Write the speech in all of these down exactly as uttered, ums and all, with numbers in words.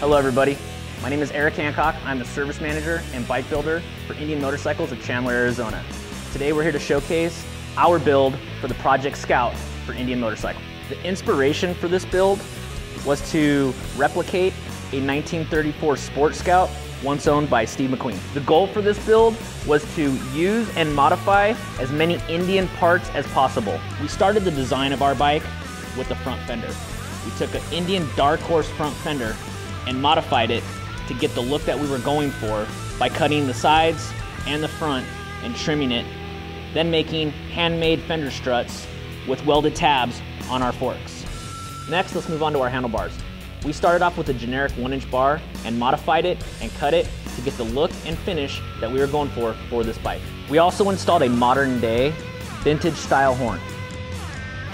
Hello everybody, my name is Eric Hancock. I'm the service manager and bike builder for Indian Motorcycles of Chandler, Arizona. Today we're here to showcase our build for the Project Scout for Indian Motorcycles. The inspiration for this build was to replicate a nineteen thirty-four Sport Scout once owned by Steve McQueen. The goal for this build was to use and modify as many Indian parts as possible. We started the design of our bike with the front fender. We took an Indian Dark Horse front fender and modified it to get the look that we were going for by cutting the sides and the front and trimming it, then making handmade fender struts with welded tabs on our forks. Next, let's move on to our handlebars. We started off with a generic one inch bar and modified it and cut it to get the look and finish that we were going for for this bike. We also installed a modern day vintage style horn.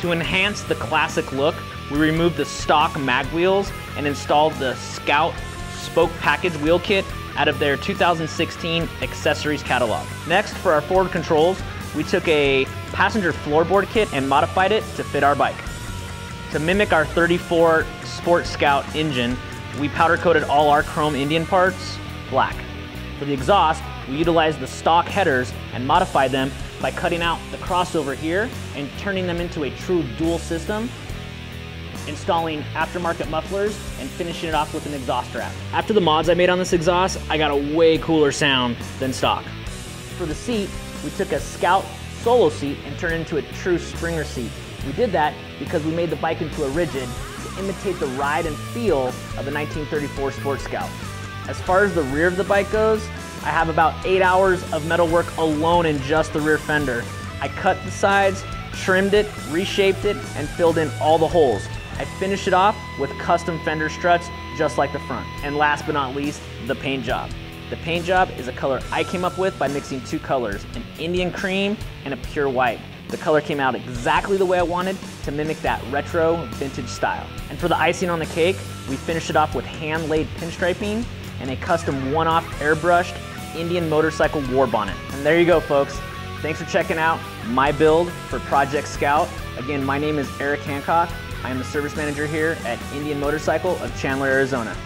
To enhance the classic look, we removed the stock mag wheels and installed the Scout spoke package wheel kit out of their two thousand sixteen accessories catalog. Next, for our forward controls, we took a passenger floorboard kit and modified it to fit our bike. To mimic our thirty-four Sport Scout engine, we powder coated all our chrome Indian parts black. For the exhaust, we utilized the stock headers and modified them by cutting out the crossover here and turning them into a true dual system, installing aftermarket mufflers and finishing it off with an exhaust wrap. After the mods I made on this exhaust, I got a way cooler sound than stock. For the seat, we took a Scout solo seat and turned it into a true Springer seat. We did that because we made the bike into a rigid to imitate the ride and feel of the nineteen thirty-four Sport Scout. As far as the rear of the bike goes, I have about eight hours of metal work alone in just the rear fender. I cut the sides, trimmed it, reshaped it, and filled in all the holes. I finished it off with custom fender struts just like the front. And last but not least, the paint job. The paint job is a color I came up with by mixing two colors, an Indian cream and a pure white. The color came out exactly the way I wanted to mimic that retro vintage style. And for the icing on the cake, we finished it off with hand-laid pinstriping and a custom one-off airbrushed Indian motorcycle war bonnet. And there you go, folks. Thanks for checking out my build for Project Scout. Again, my name is Eric Hancock. I am the service manager here at Indian Motorcycle of Chandler, Arizona.